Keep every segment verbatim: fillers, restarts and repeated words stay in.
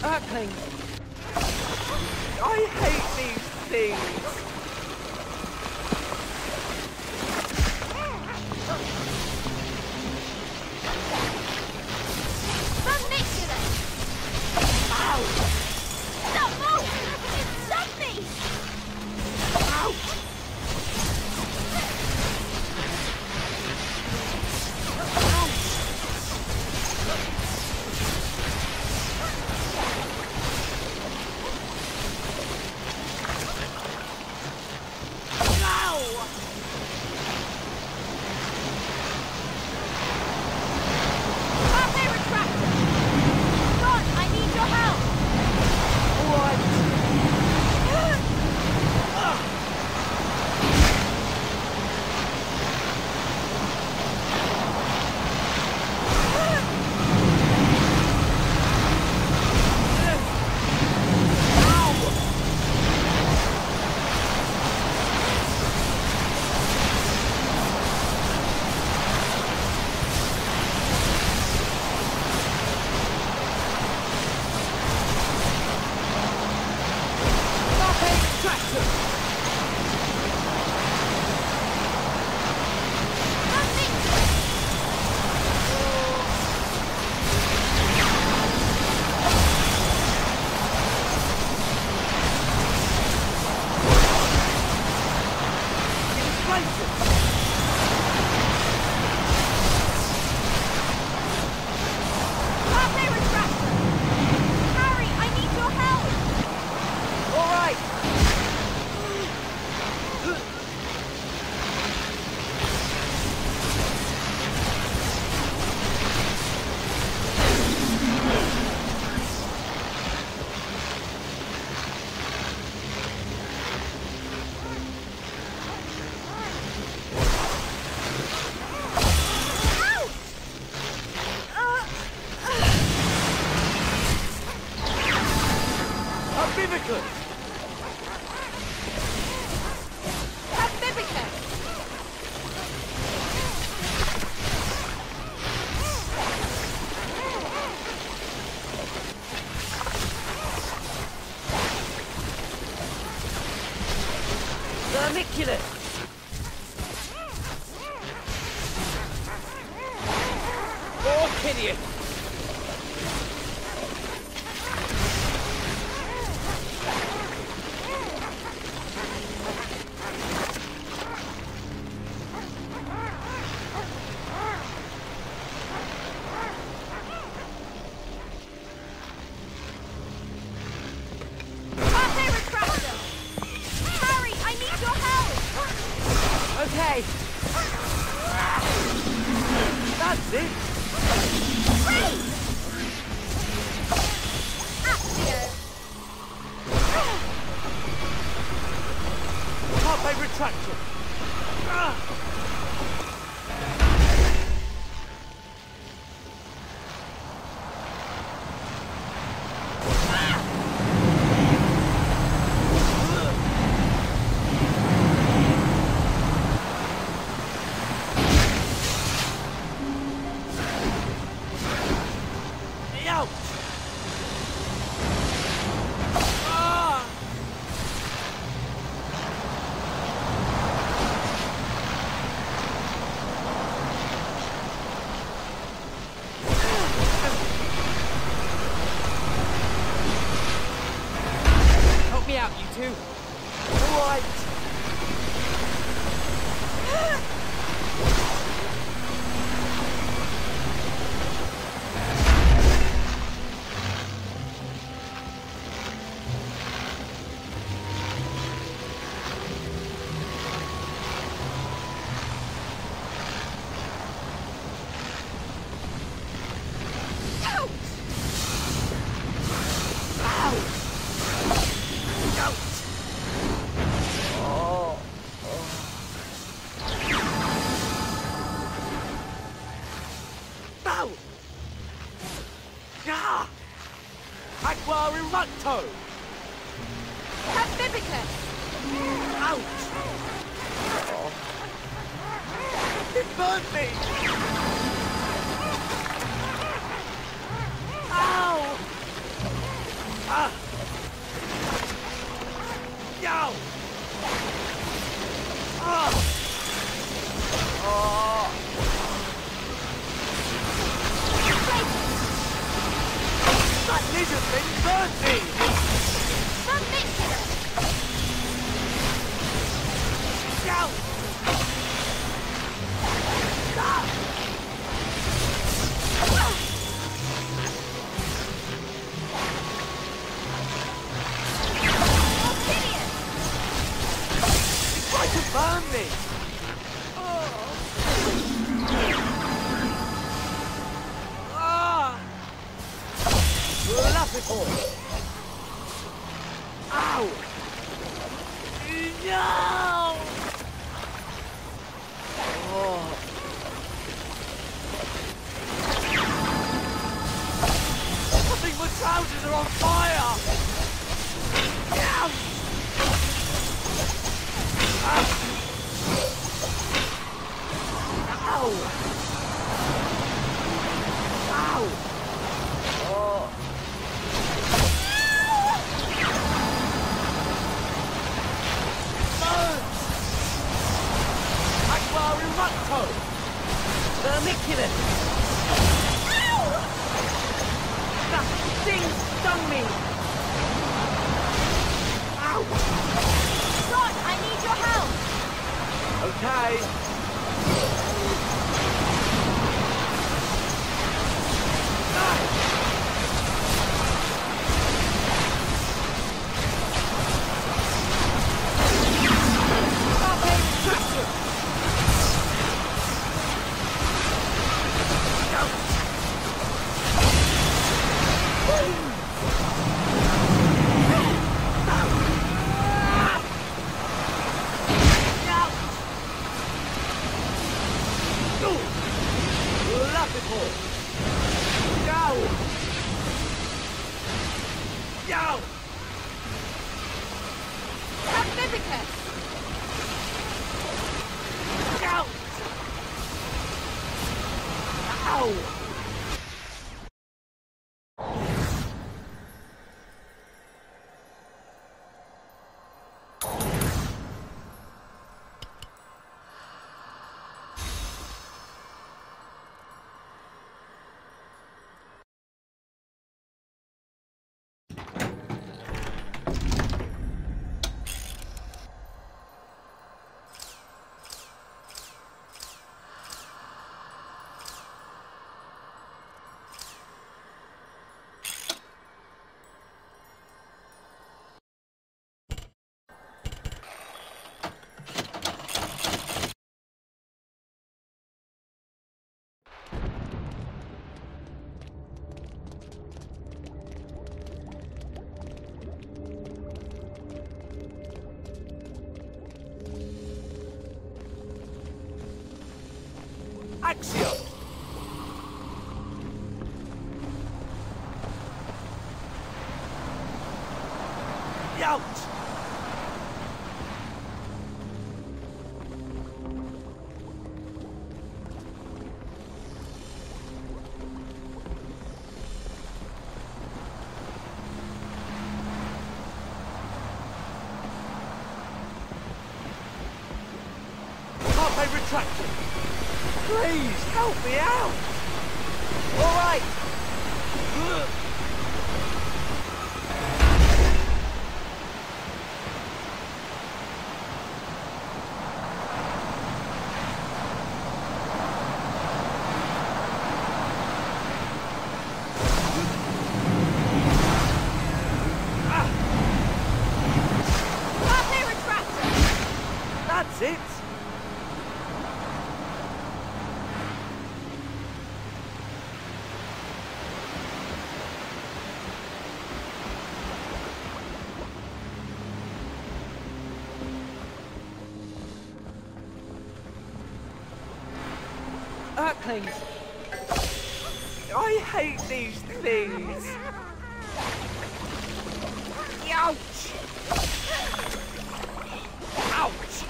Ducklings. I hate these things. Ridiculous. Ow! Stop moving! Stop me! Ow! Ridiculous. Ow! Little thing burns me! Down! They tried to burn me! Oh. Ah! Love it all! Ow! No! Oh. I think my trousers are on fire! Ow! Ow! Ow! Rutto! Vermiculus! Ow! That thing stung me! Ow! Ron, I need your help! Okay! Stop it! Axio! Out! Carpe retracted! Please, help me out! All right! Ugh. Things. I hate these things. Ouch! Ouch!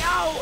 Ow!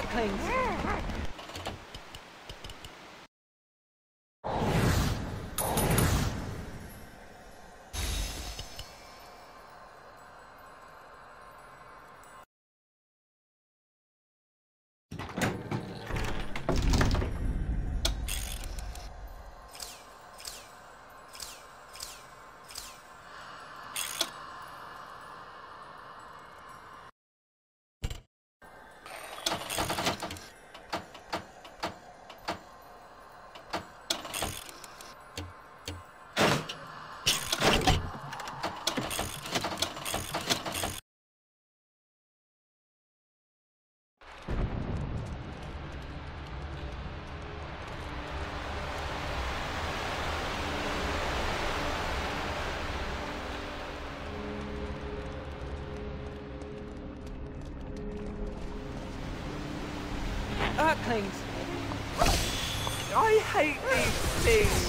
ducklings. Ducklings. I hate these things.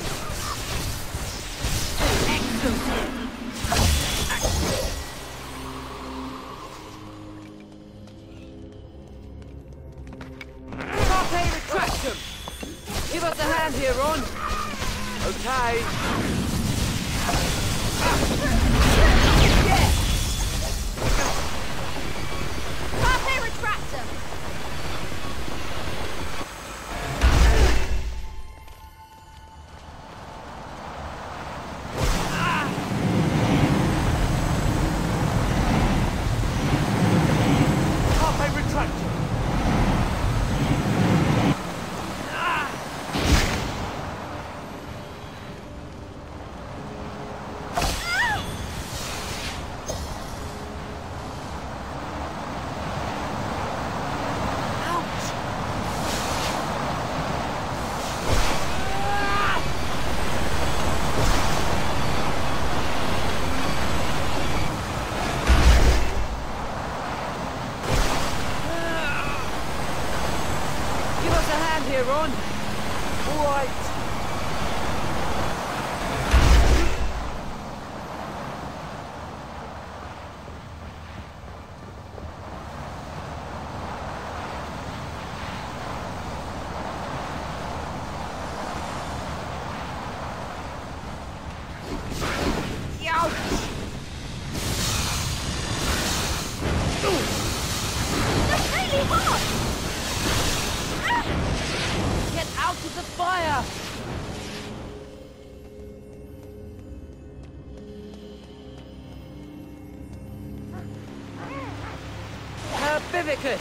Stop aim and crash them. Give us a hand here, Ron. Okay. Yeah. Stop aim and crash them. Ron. All right. Bibicus.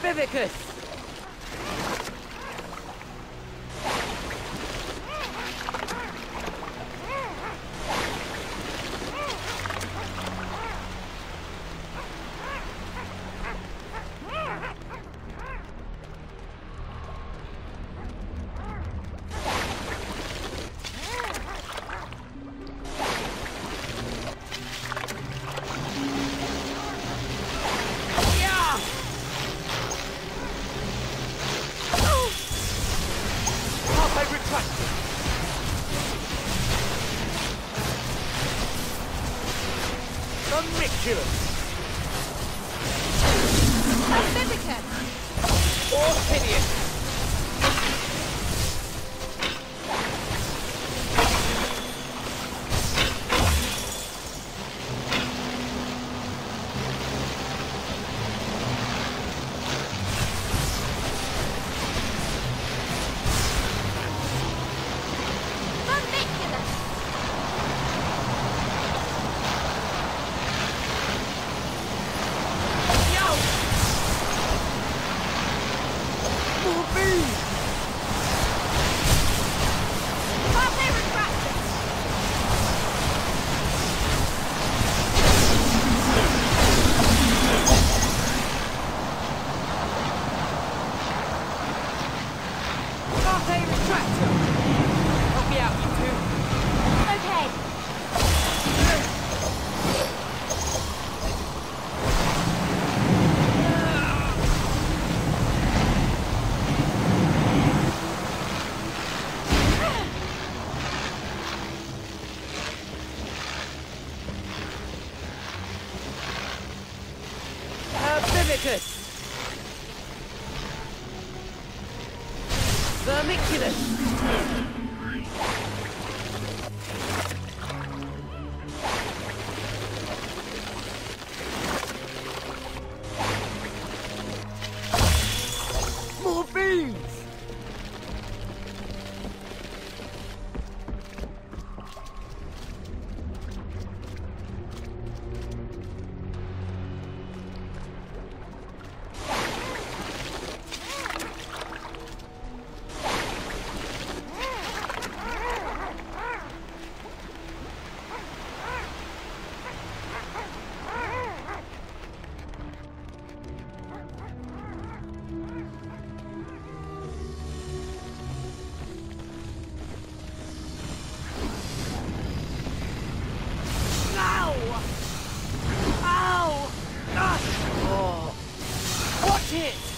Bibicus! Ow! Ow! Ah! Oh. Watch it!